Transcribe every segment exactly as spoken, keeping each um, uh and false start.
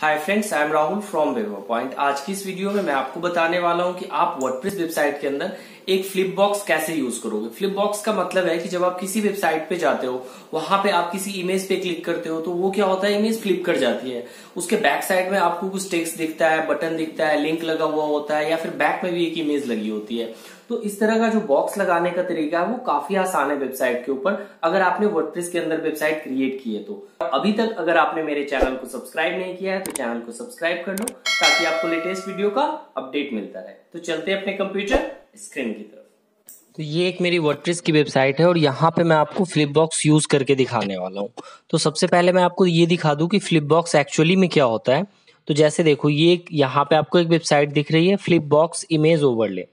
Hi friends, I am Rahul from Webpoint. आज की इस वीडियो में मैं आपको बताने वाला हूं कि आप वर्डप्रेस वेबसाइट के अंदर एक फ्लिप बॉक्स कैसे यूज करोगे। फ्लिप बॉक्स का मतलब है कि जब आप किसी वेबसाइट पे जाते हो, वहां पे आप किसी इमेज पे क्लिक करते हो तो वो क्या होता है, इमेज फ्लिप कर जाती है। उसके बैक साइड में आपको कुछ टेक्स्ट दिखता है, बटन दिखता है, लिंक लगा हुआ होता है या फिर बैक में भी एक इमेज लगी होती है। तो इस तरह का जो बॉक्स लगाने का तरीका है वो काफी आसान है वेबसाइट के ऊपर, अगर आपने वर्डप्रेस के अंदर वेबसाइट क्रिएट की है तो। अभी तक अगर आपने मेरे चैनल को सब्सक्राइब नहीं किया है तो चैनल को सब्सक्राइब कर लो ताकि आपको लेटेस्ट वीडियो का अपडेट मिलता रहे। तो चलते हैं अपने कंप्यूटर स्क्रीन की तरफ। तो ये एक मेरी वर्डप्रेस की वेबसाइट है और यहाँ पे मैं आपको फ्लिप बॉक्स यूज करके दिखाने वाला हूँ। तो सबसे पहले मैं आपको ये दिखा दूँ कि फ्लिप बॉक्स एक्चुअली में क्या होता है। तो जैसे देखो, ये यहाँ पे आपको एक वेबसाइट दिख रही है, फ्लिप बॉक्स इमेज ओवरले।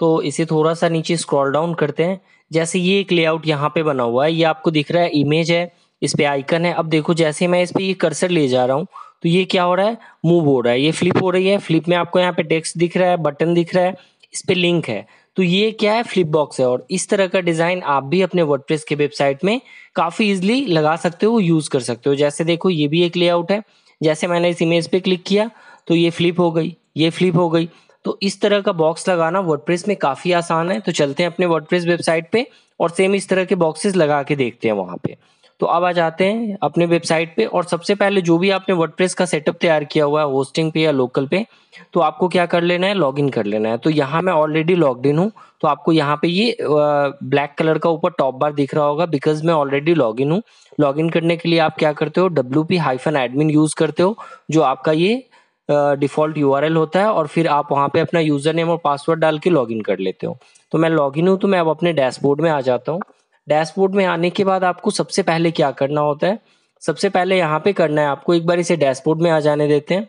तो इसे थोड़ा सा नीचे स्क्रॉल डाउन करते हैं। जैसे ये एक लेआउट यहाँ पे बना हुआ है, ये आपको दिख रहा है इमेज है, इस पे आइकन है। अब देखो जैसे मैं इस पे ये कर्सर ले जा रहा हूँ तो ये क्या हो रहा है, मूव हो रहा है, ये फ्लिप हो रही है। फ्लिप में आपको यहाँ पे टेक्स्ट दिख रहा है, बटन दिख रहा है, इस पे लिंक है। तो ये क्या है, फ्लिप बॉक्स है। और इस तरह का डिजाइन आप भी अपने वर्डप्रेस के वेबसाइट में काफी इजिली लगा सकते हो, यूज कर सकते हो। जैसे देखो ये भी एक लेआउट है, जैसे मैंने इस इमेज पे क्लिक किया तो ये फ्लिप हो गई, ये फ्लिप हो गई। तो इस तरह का बॉक्स लगाना वर्डप्रेस में काफी आसान है। तो चलते हैं अपने वर्डप्रेस वेबसाइट पे और सेम इस तरह के बॉक्सेस लगा के देखते हैं वहां पे। तो अब आ जाते हैं अपने वेबसाइट पे और सबसे पहले जो भी आपने वर्डप्रेस का सेटअप तैयार किया हुआ है, होस्टिंग पे या लोकल पे, तो आपको क्या कर लेना है, लॉगिन कर लेना है। तो यहाँ मैं ऑलरेडी लॉग इन हूँ, तो आपको यहाँ पे ये ब्लैक कलर का ऊपर टॉप बार दिख रहा होगा, बिकॉज मैं ऑलरेडी लॉग इन हूँ। लॉग इन करने के लिए आप क्या करते हो, W P hyphen admin use करते हो, जो आपका ये डिफ़ॉल्ट uh, यूआरएल होता है, और फिर आप वहाँ पे अपना यूज़र नेम और पासवर्ड डाल के लॉगिन कर लेते हो। तो मैं लॉगिन हूँ, तो मैं अब अपने डैशबोर्ड में आ जाता हूँ। डैशबोर्ड में आने के बाद आपको सबसे पहले क्या करना होता है, सबसे पहले यहाँ पे करना है आपको, एक बार इसे डैशबोर्ड में आ जाने देते हैं।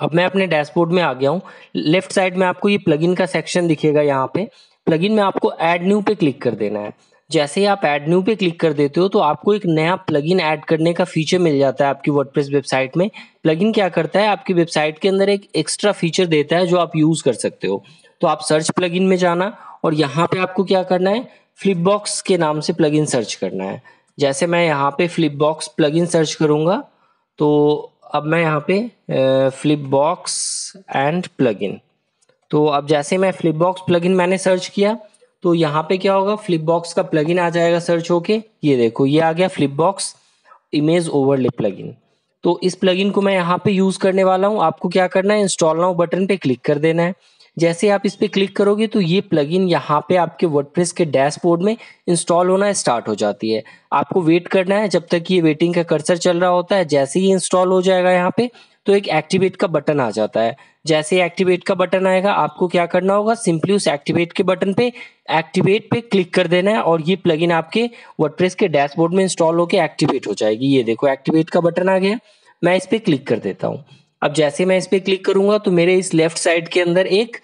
अब मैं अपने डैशबोर्ड में आ गया हूँ। लेफ्ट साइड में आपको ये प्लगइन का सेक्शन दिखेगा, यहाँ पे प्लगइन में आपको ऐड न्यू पे क्लिक कर देना है। जैसे ही आप ऐड न्यू पे क्लिक कर देते हो तो आपको एक नया प्लगइन ऐड करने का फीचर मिल जाता है आपकी वर्डप्रेस वेबसाइट में। प्लगइन क्या करता है, आपकी वेबसाइट के अंदर एक एक्स्ट्रा फीचर देता है जो आप यूज कर सकते हो। तो आप सर्च प्लगइन में जाना और यहाँ पे आपको क्या करना है, फ्लिपबॉक्स के नाम से प्लगइन सर्च करना है। जैसे मैं यहाँ पे फ्लिपबॉक्स प्लगइन सर्च करूँगा, तो अब मैं यहाँ पे फ्लिपबॉक्स एंड प्लगइन, तो अब जैसे मैं फ्लिपबॉक्स प्लगइन मैंने सर्च किया तो यहाँ पे क्या होगा, फ्लिपबॉक्स का प्लगइन आ जाएगा सर्च होके। ये देखो ये आ गया फ्लिपबॉक्स इमेज ओवरले प्लगइन। तो इस प्लगइन को मैं यहाँ पे यूज करने वाला हूँ। आपको क्या करना है, इंस्टॉल नाउ बटन पे क्लिक कर देना है। जैसे आप इस पे क्लिक करोगे तो ये प्लगइन यहाँ पे आपके वर्डप्रेस के डैशबोर्ड में इंस्टॉल होना स्टार्ट हो जाती है। आपको वेट करना है, जब तक ये वेटिंग का कर्सर चल रहा होता है। जैसे ही इंस्टॉल हो जाएगा यहाँ पे तो एक एक्टिवेट का बटन आ जाता है। जैसे एक्टिवेट का बटन आएगा आपको क्या करना होगा, सिंपली उस एक्टिवेट के बटन पे एक्टिवेट पे क्लिक कर देना है और ये प्लगइन आपके वर्डप्रेस के डैशबोर्ड में इंस्टॉल होकर एक्टिवेट हो जाएगी। ये देखो एक्टिवेट का बटन आ गया, मैं इस पर क्लिक कर देता हूँ। अब जैसे मैं इस पर क्लिक करूंगा तो मेरे इस लेफ्ट साइड के अंदर एक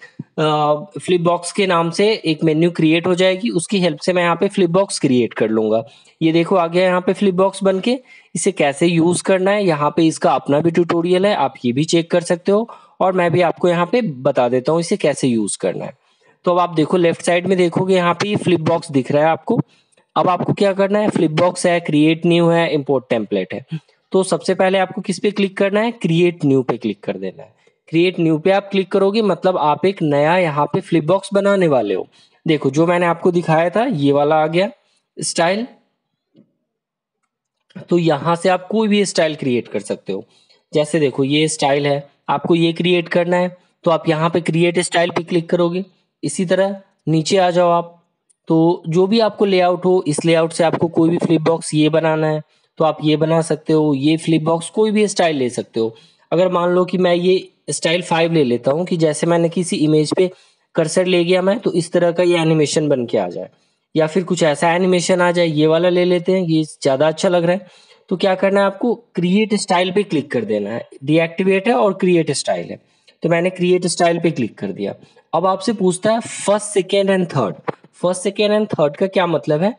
फ्लिपबॉक्स के नाम से एक मेन्यू क्रिएट हो जाएगी, उसकी हेल्प से मैं यहाँ पे फ्लिपबॉक्स क्रिएट कर लूंगा। ये देखो आ गया यहाँ पे फ्लिपबॉक्स बन के। इसे कैसे यूज करना है, यहाँ पे इसका अपना भी ट्यूटोरियल है, आप ये भी चेक कर सकते हो और मैं भी आपको यहाँ पे बता देता हूँ इसे कैसे यूज करना है। तो अब आप देखो लेफ्ट साइड में देखोगे यहाँ पे फ्लिपबॉक्स दिख रहा है आपको। अब आपको क्या करना है, फ्लिपबॉक्स है, क्रिएट न्यू है, इम्पोर्ट टेम्पलेट है। तो सबसे पहले आपको किस पे क्लिक करना है, क्रिएट न्यू पे क्लिक कर देना है। क्रिएट न्यू पे आप क्लिक करोगे मतलब आप एक नया यहाँ पे फ्लिप बॉक्स बनाने वाले हो। देखो जो मैंने आपको दिखाया था ये वाला आ गया स्टाइल, तो यहाँ से आप कोई भी स्टाइल क्रिएट कर सकते हो। जैसे देखो ये स्टाइल है, आपको ये क्रिएट करना है तो आप यहाँ पे क्रिएट स्टाइल पे क्लिक करोगे। इसी तरह नीचे आ जाओ आप, तो जो भी आपको लेआउट हो इस लेआउट से आपको कोई भी फ्लिप बॉक्स ये बनाना है तो आप ये बना सकते हो। ये फ्लिप बॉक्स कोई भी स्टाइल ले सकते हो। अगर मान लो कि मैं ये स्टाइल फाइव ले लेता हूँ कि जैसे मैंने किसी इमेज पे कर्सर ले गया मैं, तो इस तरह का ये एनिमेशन बन के आ जाए या फिर कुछ ऐसा एनिमेशन आ जाए। ये वाला ले लेते हैं, ये ज़्यादा अच्छा लग रहा है। तो क्या करना है आपको, क्रिएट स्टाइल पे क्लिक कर देना है। डीएक्टिवेट है और क्रिएट स्टाइल है, तो मैंने क्रिएट स्टाइल पे क्लिक कर दिया। अब आपसे पूछता है first second and third. First second and third का क्या मतलब है,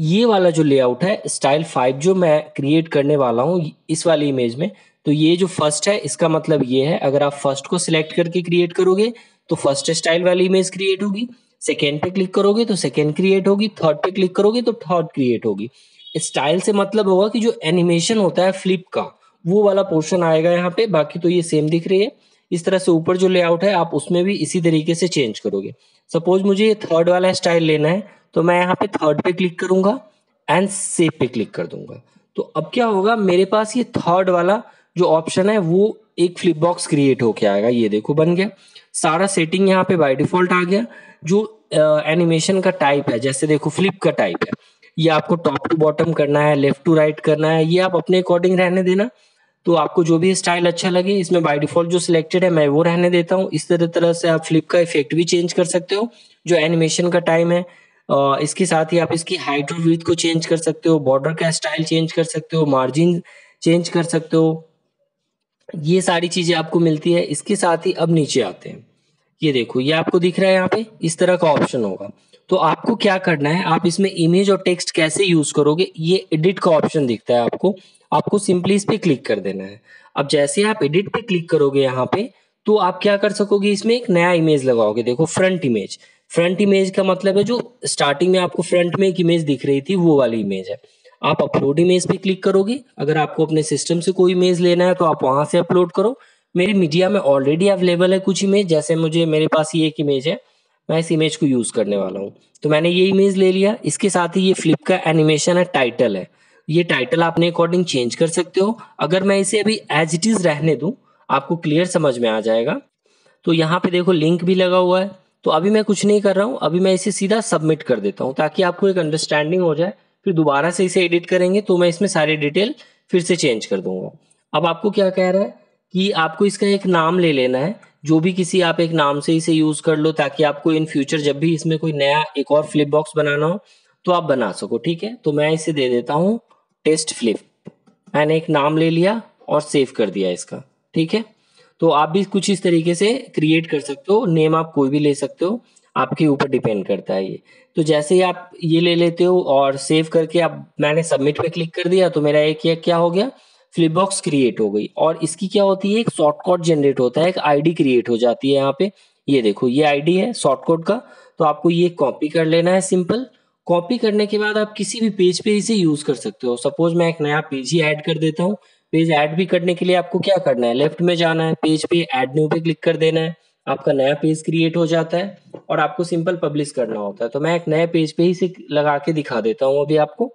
ये वाला जो लेआउट है स्टाइल फाइव जो मैं क्रिएट करने वाला हूँ इस वाली इमेज में, तो ये जो फर्स्ट है इसका मतलब ये है, अगर आप फर्स्ट को सिलेक्ट करके क्रिएट करोगे तो फर्स्ट स्टाइल वाली इमेज क्रिएट होगी, सेकेंड पे क्लिक करोगे तो सेकेंड क्रिएट होगी, थर्ड पे क्लिक करोगे तो थर्ड क्रिएट होगी। स्टाइल से मतलब होगा कि जो एनिमेशन होता है फ्लिप का वो वाला पोर्शन आएगा यहाँ पे, बाकी तो ये सेम दिख रही है। इस तरह से ऊपर जो लेआउट है आप उसमें भी इसी तरीके से चेंज करोगे। सपोज मुझे ये थर्ड वाला स्टाइल लेना है, तो मैं यहाँ पे थर्ड पे क्लिक करूंगा एंड सेव पे क्लिक कर दूंगा। तो अब क्या होगा, मेरे पास ये थर्ड वाला जो ऑप्शन है वो एक फ्लिप बॉक्स क्रिएट होके आएगा। ये देखो बन गया, सारा सेटिंग यहाँ पे बाय डिफॉल्ट आ गया। जो एनिमेशन uh, का टाइप है, जैसे देखो फ्लिप का टाइप है, ये आपको टॉप टू बॉटम करना है, लेफ्ट टू राइट करना है, ये आप अपने अकॉर्डिंग रहने देना। तो आपको जो भी स्टाइल अच्छा लगे, इसमें बाय डिफॉल्ट जो सिलेक्टेड है मैं वो रहने देता हूँ। इस तरह तरह से आप फ्लिप का इफेक्ट भी चेंज कर सकते हो, जो एनिमेशन का टाइम है, uh, इसके साथ ही आप इसकी हाइट और विड्थ को चेंज कर सकते हो, बॉर्डर का स्टाइल चेंज कर सकते हो, मार्जिन चेंज कर सकते हो। ये सारी चीजें आपको मिलती है। इसके साथ ही अब नीचे आते हैं, ये देखो ये आपको दिख रहा है यहाँ पे इस तरह का ऑप्शन होगा। तो आपको क्या करना है, आप इसमें इमेज और टेक्स्ट कैसे यूज करोगे, ये एडिट का ऑप्शन दिखता है आपको, आपको सिंपली इस पे क्लिक कर देना है। अब जैसे आप एडिट पे क्लिक करोगे यहाँ पे, तो आप क्या कर सकोगे, इसमें एक नया इमेज लगाओगे। देखो फ्रंट इमेज, फ्रंट इमेज का मतलब है जो स्टार्टिंग में आपको फ्रंट में एक इमेज दिख रही थी वो वाली इमेज है। आप अपलोड इमेज पे क्लिक करोगे। अगर आपको अपने सिस्टम से कोई इमेज लेना है तो आप वहां से अपलोड करो। मेरे मीडिया में ऑलरेडी अवेलेबल है कुछ इमेज, जैसे मुझे मेरे पास ये एक इमेज है, मैं इस इमेज को यूज करने वाला हूँ, तो मैंने ये इमेज ले लिया। इसके साथ ही ये फ्लिप का एनिमेशन है, टाइटल है, ये टाइटल आपने अकॉर्डिंग चेंज कर सकते हो। अगर मैं इसे अभी एज इट इज रहने दूं, आपको क्लियर समझ में आ जाएगा। तो यहाँ पे देखो लिंक भी लगा हुआ है, तो अभी मैं कुछ नहीं कर रहा हूँ, अभी मैं इसे सीधा सबमिट कर देता हूँ ताकि आपको एक अंडरस्टैंडिंग हो जाए। फिर दोबारा से इसे एडिट करेंगे तो मैं इसमें सारी डिटेल फिर से चेंज कर दूंगा। अब आपको क्या कह रहा है कि आपको इसका एक नाम ले लेना है, जो भी किसी आप एक नाम से इसे यूज कर लो, ताकि आपको इन फ्यूचर जब भी इसमें कोई नया एक और फ्लिप बॉक्स बनाना हो तो आप बना सको। ठीक है, तो मैं इसे दे देता हूँ टेस्ट फ्लिप, मैंने एक नाम ले लिया और सेव कर दिया इसका। ठीक है, तो आप भी कुछ इस तरीके से क्रिएट कर सकते हो। नेम आप कोई भी ले सकते हो, आपके ऊपर डिपेंड करता है ये। तो जैसे ही आप ये ले लेते हो और सेव करके आप, मैंने सबमिट पे क्लिक कर दिया, तो मेरा एक ये क्या हो गया, फ्लिप बॉक्स क्रिएट हो गई। और इसकी क्या होती है, एक शॉर्टकट जनरेट होता है, एक आईडी क्रिएट हो जाती है यहाँ पे। ये देखो ये आईडी है शॉर्टकट का, तो आपको ये कॉपी कर लेना है सिंपल। कॉपी करने के बाद आप किसी भी पेज पे इसे यूज कर सकते हो। सपोज मैं एक नया पेज ही ऐड कर देता हूँ। पेज ऐड भी करने के लिए आपको क्या करना है, लेफ्ट में जाना है, पेज पे ऐड न्यू पे क्लिक कर देना है, आपका नया पेज क्रिएट हो जाता है और आपको सिंपल पब्लिश करना होता है। तो मैं एक नए पेज पे ही इसे लगा के दिखा देता हूँ अभी आपको।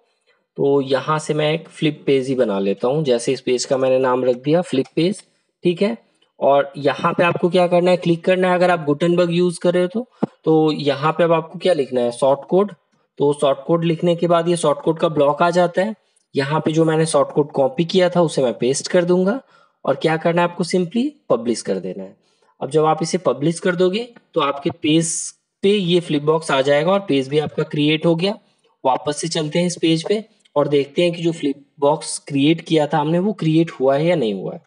तो यहाँ से मैं एक फ्लिप पेज ही बना लेता हूँ, जैसे इस पेज का मैंने नाम रख दिया फ्लिप पेज। ठीक है, और यहाँ पे आपको क्या करना है, क्लिक करना है। अगर आप गुटनबर्ग यूज कर रहे हो तो तो यहाँ पे अब आपको क्या लिखना है, शॉर्ट कोड। तो शॉर्ट कोड लिखने के बाद ये शॉर्ट कोड का ब्लॉक आ जाता है। यहाँ पे जो मैंने शॉर्ट कोड कॉपी किया था उसे मैं पेस्ट कर दूंगा और क्या करना है, आपको सिंपली पब्लिश कर देना है। अब जब आप इसे पब्लिश कर दोगे तो आपके पेज पे ये फ्लिप बॉक्स आ जाएगा और पेज भी आपका क्रिएट हो गया। वापस से चलते हैं इस पेज पे और देखते हैं कि जो फ्लिप बॉक्स क्रिएट किया था हमने वो क्रिएट हुआ है या नहीं हुआ है।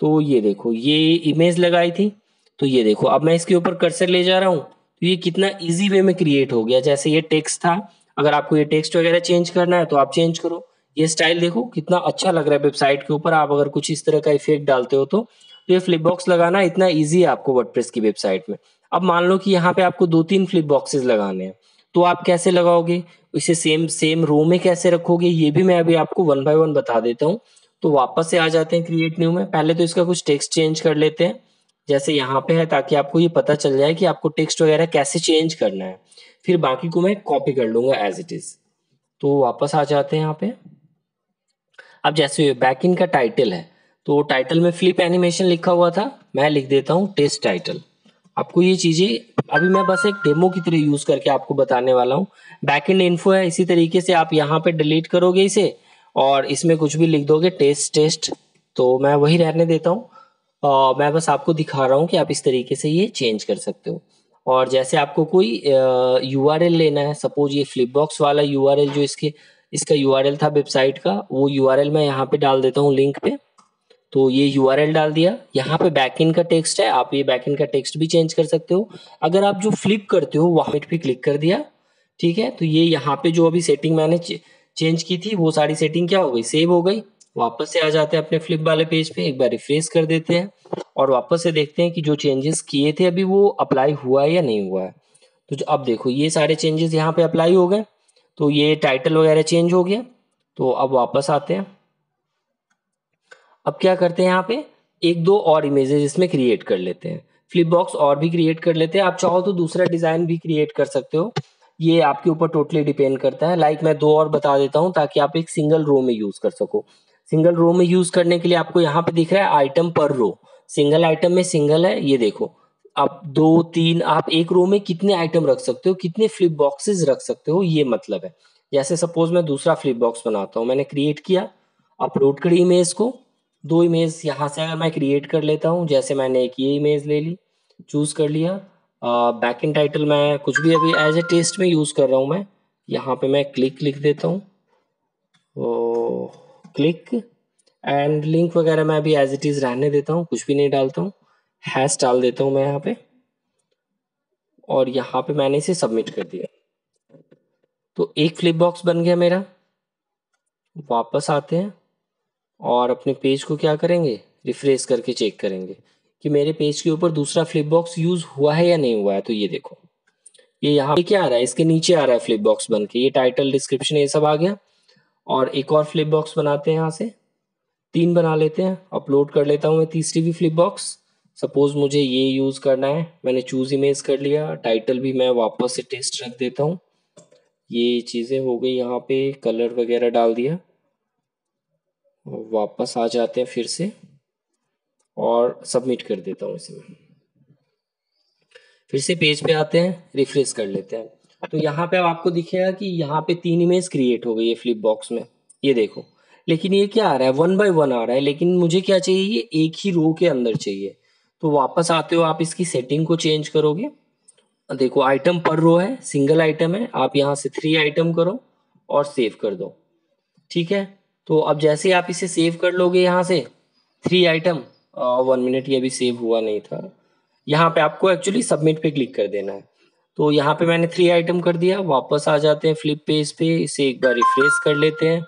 तो ये देखो ये इमेज लगाई थी, तो ये देखो अब मैं इसके ऊपर कर्सर ले जा रहा हूँ तो ये कितना ईजी वे में क्रिएट हो गया। जैसे ये टेक्स्ट था, अगर आपको ये टेक्स्ट वगैरह चेंज करना है तो आप चेंज करो। ये स्टाइल देखो कितना अच्छा लग रहा है वेबसाइट के ऊपर। आप अगर कुछ इस तरह का इफेक्ट डालते हो तो तो ये फ्लिप बॉक्स लगाना इतना इजी है आपको वर्डप्रेस की वेबसाइट में। अब मान लो कि यहाँ पे आपको दो तीन फ्लिप बॉक्सेस लगाने हैं, तो आप कैसे लगाओगे, इसे सेम सेम रो में कैसे रखोगे, ये भी मैं अभी आपको वन बाय वन बता देता हूँ। तो वापस से आ जाते हैं क्रिएट न्यू में। पहले तो इसका कुछ टेक्स्ट चेंज कर लेते हैं, जैसे यहाँ पे है, ताकि आपको ये पता चल जाए कि आपको टेक्स्ट वगैरह कैसे चेंज करना है। फिर बाकी को मैं कॉपी कर लूंगा एज इट इज। तो वापस आ जाते हैं यहाँ पे। अब जैसे बैक इन का टाइटल है, तो टाइटल में फ्लिप एनिमेशन लिखा हुआ था, मैं लिख देता हूँ टेस्ट टाइटल। आपको ये चीजें अभी मैं बस एक डेमो की तरह यूज करके आपको बताने वाला हूँ। बैकएंड इन्फो है, इसी तरीके से आप यहाँ पे डिलीट करोगे इसे और इसमें कुछ भी लिख दोगे, टेस्ट टेस्ट, तो मैं वही रहने देता हूँ। मैं बस आपको दिखा रहा हूँ कि आप इस तरीके से ये चेंज कर सकते हो। और जैसे आपको कोई यू आर एल लेना है, सपोज ये फ्लिप बॉक्स वाला यू आर एल जो इसके इसका यू आर एल था वेबसाइट का, वो यू आर एल मैं यहाँ पे डाल देता हूँ लिंक पे। तो ये यूआरएल डाल दिया। यहाँ पे बैकएंड का टेक्स्ट है, आप ये बैकएंड का टेक्स्ट भी चेंज कर सकते हो। अगर आप जो फ्लिप करते हो वहाँ पे क्लिक कर दिया, ठीक है, तो ये यहाँ पे जो अभी सेटिंग मैंने चेंज की थी वो सारी सेटिंग क्या हो गई, सेव हो गई। वापस से आ जाते हैं अपने फ्लिप वाले पेज पे, एक बार रिफ्रेश कर देते हैं और वापस से देखते हैं कि जो चेंजेस किए थे अभी वो अप्लाई हुआ है या नहीं हुआ है। तो अब देखो ये सारे चेंजेस यहाँ पे अप्लाई हो गए। तो ये टाइटल वगैरह चेंज हो गया। तो अब वापस आते हैं। अब क्या करते हैं, यहाँ पे एक दो और इमेजेस इसमें क्रिएट कर लेते हैं। फ्लिप बॉक्स और भी क्रिएट कर लेते हैं। आप चाहो तो दूसरा डिजाइन भी क्रिएट कर सकते हो, ये आपके ऊपर टोटली डिपेंड करता है। लाइक मैं दो और बता देता हूँ ताकि आप एक सिंगल रो में यूज कर सको। सिंगल रो में यूज करने के लिए आपको यहाँ पे दिख रहा है आइटम पर रो, सिंगल आइटम में सिंगल है, ये देखो। आप दो तीन, आप एक रो में कितने आइटम रख सकते हो, कितने फ्लिप बॉक्सेस रख सकते हो, ये मतलब है। जैसे सपोज मैं दूसरा फ्लिप बॉक्स बनाता हूँ, मैंने क्रिएट किया, अपलोड करी इमेज को, दो इमेज यहाँ से अगर मैं क्रिएट कर लेता हूँ, जैसे मैंने एक ये इमेज ले ली, चूज कर लिया, बैकएंड टाइटल मैं कुछ भी अभी एज ए टेस्ट में यूज कर रहा हूँ, मैं यहाँ पे मैं क्लिक लिख देता हूँ, क्लिक एंड लिंक वगैरह मैं अभी एज इट इज रहने देता हूँ, कुछ भी नहीं डालता हूँ, हैश डाल देता हूँ मैं यहाँ पे, और यहाँ पे मैंने इसे सबमिट कर दिया। तो एक फ्लिप बॉक्स बन गया मेरा। वापस आते हैं और अपने पेज को क्या करेंगे, रिफ्रेश करके चेक करेंगे कि मेरे पेज के ऊपर दूसरा फ्लिप बॉक्स यूज हुआ है या नहीं हुआ है। तो ये देखो, ये यहाँ पे क्या आ रहा है, इसके नीचे आ रहा है फ्लिप बॉक्स बन के, ये टाइटल डिस्क्रिप्शन ये सब आ गया। और एक और फ्लिप बॉक्स बनाते हैं, यहाँ से तीन बना लेते हैं, अपलोड कर लेता हूँ मैं तीसरी भी फ्लिप बॉक्स। सपोज मुझे ये यूज करना है, मैंने चूज इमेज कर लिया, टाइटल भी मैं वापस से टेस्ट रख देता हूँ, ये चीजें हो गई, यहाँ पे कलर वगैरह डाल दिया। वापस आ जाते हैं फिर से और सबमिट कर देता हूँ इसे मैं। फिर से पेज पे आते हैं, रिफ्रेश कर लेते हैं। तो यहाँ पे अब आपको दिखेगा कि यहाँ पे तीन इमेज क्रिएट हो गई है फ्लिप बॉक्स में, ये देखो। लेकिन ये क्या आ रहा है, वन बाय वन आ रहा है, लेकिन मुझे क्या चाहिए, ये एक ही रो के अंदर चाहिए। तो वापस आते हो, आप इसकी सेटिंग को चेंज करोगे, देखो आइटम पर रो है, सिंगल आइटम है, आप यहाँ से थ्री आइटम करो और सेव कर दो, ठीक है। तो अब जैसे आप इसे सेव कर लोगे, यहाँ से थ्री आइटम, वन मिनट ये अभी सेव हुआ नहीं था, यहाँ पे आपको एक्चुअली सबमिट पे क्लिक कर देना है। तो यहाँ पे मैंने थ्री आइटम कर दिया। वापस आ जाते हैं फ्लिप पेज पे, इसे एक बार रिफ्रेश कर लेते हैं।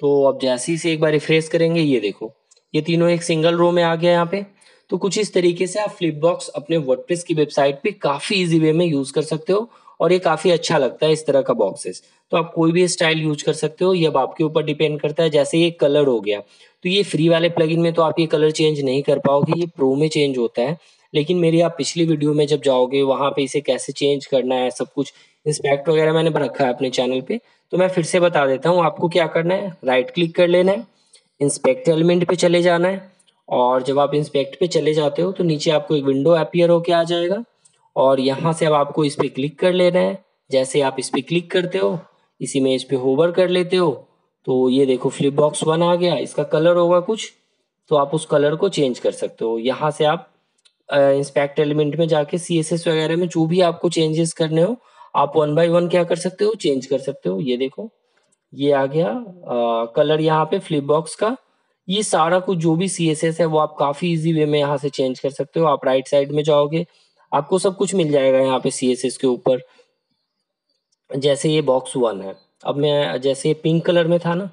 तो अब जैसे ही इसे एक बार रिफ्रेश करेंगे, ये देखो ये तीनों एक सिंगल रो में आ गया यहाँ पे। तो कुछ इस तरीके से आप फ्लिपबॉक्स अपने वर्डप्रेस की वेबसाइट पे काफी इजी वे में यूज कर सकते हो, और ये काफी अच्छा लगता है इस तरह का बॉक्सेस। तो आप कोई भी स्टाइल यूज कर सकते हो, ये अब आपके ऊपर डिपेंड करता है। जैसे ये कलर हो गया, तो ये फ्री वाले प्लगइन में तो आप ये कलर चेंज नहीं कर पाओगे, ये प्रो में चेंज होता है। लेकिन मेरी आप पिछली वीडियो में जब जाओगे, वहां पे इसे कैसे चेंज करना है, सब कुछ इंस्पेक्ट वगैरह मैंने रखा है अपने चैनल पे, तो मैं फिर से बता देता हूँ। आपको क्या करना है, राइट क्लिक कर लेना है, इंस्पेक्ट एलिमेंट पे चले जाना है, और जब आप इंस्पेक्ट पे चले जाते हो तो नीचे आपको एक विंडो अपीयर होके आ जाएगा, और यहाँ से अब आपको इस पे क्लिक कर लेना है। जैसे आप इस पे क्लिक करते हो, इस इमेज पे होवर कर लेते हो, तो ये देखो फ्लिप बॉक्स वन आ गया, इसका कलर होगा कुछ, तो आप उस कलर को चेंज कर सकते हो। यहाँ से आप इंस्पेक्ट एलिमेंट में जाके सी एस एस वगैरह में जो भी आपको चेंजेस करने हो, आप वन बाय वन क्या कर सकते हो, चेंज कर सकते हो। ये देखो ये आ गया कलर यहाँ पे फ्लिप बॉक्स का। ये सारा कुछ जो भी सी एस एस है वो आप काफी इजी वे में यहाँ से चेंज कर सकते हो। आप राइट साइड में जाओगे, आपको सब कुछ मिल जाएगा यहाँ पे सी एस एस के ऊपर। जैसे ये बॉक्स वन है, अब मैं जैसे पिंक कलर में था ना,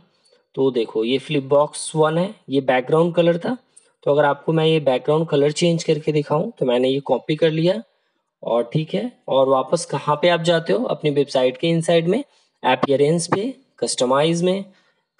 तो देखो ये फ्लिप बॉक्स वन है, ये बैकग्राउंड कलर था। तो अगर आपको मैं ये बैकग्राउंड कलर चेंज करके दिखाऊं, तो मैंने ये कॉपी कर लिया, और ठीक है। और वापस कहाँ पे आप जाते हो, अपनी वेबसाइट के इनसाइड में अपीयरेंस पे, कस्टमाइज में,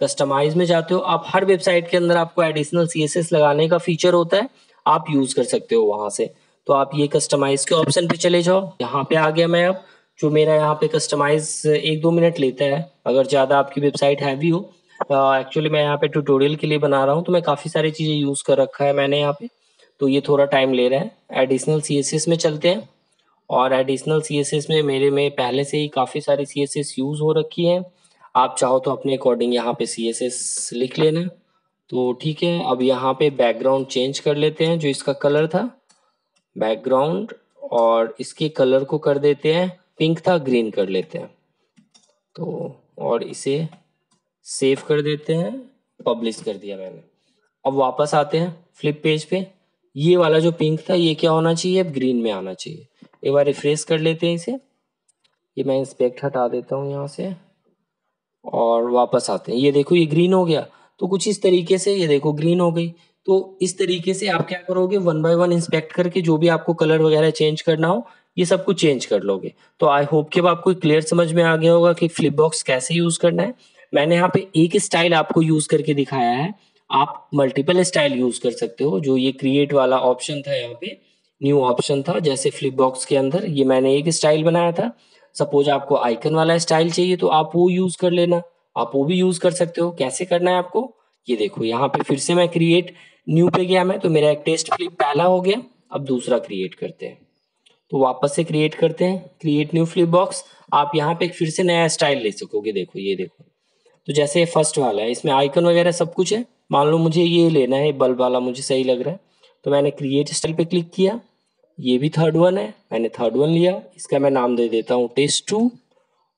कस्टमाइज में जाते हो। आप हर वेबसाइट के अंदर आपको एडिशनल सीएसएस लगाने का फीचर होता है, आप यूज कर सकते हो वहां से। तो आप ये कस्टमाइज के ऑप्शन पे चले जाओ, यहाँ पे आ गया मैं। अब जो मेरा यहाँ पे कस्टमाइज एक दो मिनट लेता है, अगर ज्यादा आपकी वेबसाइट हैवी हो। एक्चुअली मैं यहाँ पे ट्यूटोरियल के लिए बना रहा हूँ, तो मैं काफी सारी चीजें यूज कर रखा है मैंने यहाँ पे, तो ये थोड़ा टाइम ले रहा है। एडिशनल सीएसएस में चलते हैं, और एडिशनल सीएसएस में मेरे में पहले से ही काफी सारी सीएसएस यूज हो रखी है। आप चाहो तो अपने अकॉर्डिंग यहाँ पे सी एस एस लिख लेना, तो ठीक है। अब यहाँ पे बैकग्राउंड चेंज कर लेते हैं, जो इसका कलर था बैकग्राउंड, और इसके कलर को कर देते हैं, पिंक था ग्रीन कर लेते हैं, तो और इसे सेव कर देते हैं। पब्लिश कर दिया मैंने। अब वापस आते हैं फ्लिप पेज पे, ये वाला जो पिंक था ये क्या होना चाहिए, अब ग्रीन में आना चाहिए। एक बार रिफ्रेश कर लेते हैं इसे, ये मैं इंस्पेक्ट हटा देता हूँ यहाँ से, और वापस आते हैं। ये देखो ये ग्रीन हो गया, तो कुछ इस तरीके से, ये देखो ग्रीन हो गई। तो इस तरीके से आप क्या करोगे, वन बाय वन इंस्पेक्ट करके जो भी आपको कलर वगैरह चेंज करना हो, ये सब कुछ चेंज कर लोगे। तो आई होप कि अब आपको क्लियर समझ में आ गया होगा कि फ्लिप बॉक्स कैसे यूज करना है। मैंने यहाँ पे एक स्टाइल आपको यूज करके दिखाया है, आप मल्टीपल स्टाइल यूज कर सकते हो। जो ये क्रिएट वाला ऑप्शन था, यहाँ पे न्यू ऑप्शन था, जैसे फ्लिप बॉक्स के अंदर ये मैंने एक स्टाइल बनाया था। सपोज आपको आइकन वाला स्टाइल चाहिए तो आप वो यूज कर लेना, आप वो भी यूज कर सकते हो। कैसे करना है आपको, ये देखो यहाँ पे फिर से मैं क्रिएट न्यू पे गया मैं, तो मेरा एक टेस्ट फ्लिप पहला हो गया। अब दूसरा क्रिएट करते हैं, तो वापस से क्रिएट करते हैं, क्रिएट न्यू फ्लिप बॉक्स। आप यहाँ पे फिर से नया स्टाइल ले सकोगे। देखो ये देखो, तो जैसे फर्स्ट वाला है, इसमें आइकन वगैरह सब कुछ है। मान लो मुझे ये लेना है, बल्ब वाला मुझे सही लग रहा है, तो मैंने क्रिएट स्टाइल पे क्लिक किया। ये भी थर्ड वन है, मैंने थर्ड वन लिया, इसका मैं नाम दे देता हूँ टेस्ट टू,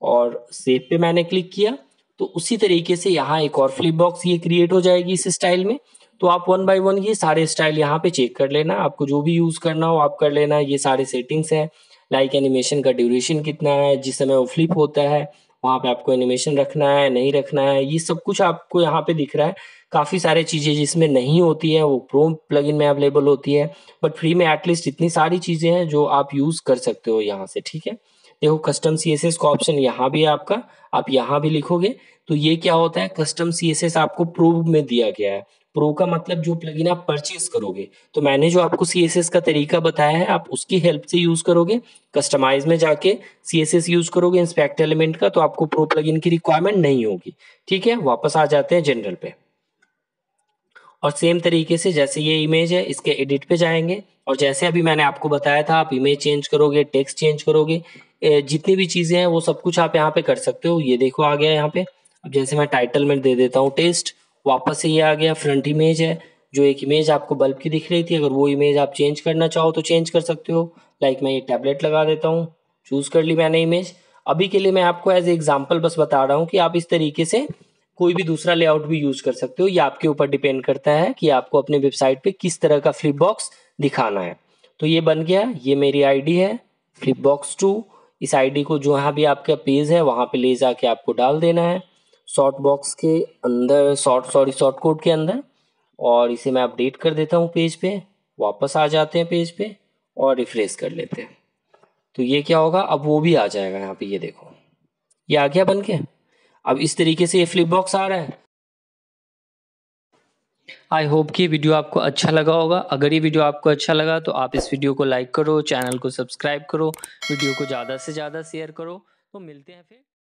और सेव पे मैंने क्लिक किया। तो उसी तरीके से यहाँ एक और फ्लिप बॉक्स ये क्रिएट हो जाएगी इस स्टाइल में। तो आप वन बाय वन ये सारे स्टाइल यहाँ पे चेक कर लेना, आपको जो भी यूज करना हो आप कर लेना। ये सारे सेटिंग्स हैं, लाइक एनिमेशन का ड्यूरेशन कितना है, जिस समय वो फ्लिप होता है वहाँ पे आपको एनिमेशन रखना है नहीं रखना है, ये सब कुछ आपको यहाँ पे दिख रहा है। काफ़ी सारे चीज़ें जिसमें नहीं होती है वो प्रो प्लगइन में अवेलेबल होती है, बट फ्री में एटलीस्ट इतनी सारी चीज़ें हैं जो आप यूज़ कर सकते हो यहाँ से। ठीक है, देखो कस्टम सी एस एस का ऑप्शन यहाँ भी है आपका, आप यहाँ भी लिखोगे तो ये क्या होता है, कस्टम सी एस एस आपको प्रो में दिया गया है। प्रो का मतलब जो प्लगइन आप परचेज करोगे, तो मैंने जो आपको सी एस एस का तरीका बताया है आप उसकी हेल्प से यूज करोगे। कस्टमाइज में जाके सी एस एस यूज करोगे इंस्पेक्ट एलिमेंट का, तो आपको प्रो प्लगइन की रिक्वायरमेंट नहीं होगी। ठीक है, वापस आ जाते हैं जनरल पे, और सेम तरीके से जैसे ये इमेज है इसके एडिट पे जाएंगे, और जैसे अभी मैंने आपको बताया था आप इमेज चेंज करोगे, टेक्स्ट चेंज करोगे, जितनी भी चीजें हैं वो सब कुछ आप यहाँ पे कर सकते हो। ये देखो आ गया यहाँ पे। अब जैसे मैं टाइटल में दे देता हूँ टेस्ट, वापस से ये आ गया फ्रंट इमेज है। जो एक इमेज आपको बल्ब की दिख रही थी, अगर वो इमेज आप चेंज करना चाहो तो चेंज कर सकते हो। लाइक मैं ये टैबलेट लगा देता हूँ, चूज कर ली मैंने इमेज। अभी के लिए मैं आपको एज ए एग्जाम्पल बस बता रहा हूँ कि आप इस तरीके से कोई भी दूसरा लेआउट भी यूज कर सकते हो। ये आपके ऊपर डिपेंड करता है कि आपको अपने वेबसाइट पे किस तरह का फ्लिप बॉक्स दिखाना है। तो ये बन गया, ये मेरी आईडी है फ्लिप बॉक्स टू। इस आईडी को जो यहाँ भी आपका पेज है वहाँ पे ले जाके आपको डाल देना है शॉर्ट बॉक्स के अंदर, शॉर्ट सॉरी शॉर्ट कोड के अंदर, और इसे मैं अपडेट कर देता हूँ पेज पे। वापस आ जाते हैं पेज पे और रिफ्रेश कर लेते हैं, तो ये क्या होगा, अब वो भी आ जाएगा यहाँ पे। ये देखो ये आ गया बन के। अब इस तरीके से ये फ्लिप बॉक्स आ रहा है। आई होप कि वीडियो आपको अच्छा लगा होगा। अगर ये वीडियो आपको अच्छा लगा तो आप इस वीडियो को लाइक करो, चैनल को सब्सक्राइब करो, वीडियो को ज़्यादा से ज़्यादा शेयर करो। तो मिलते हैं फिर।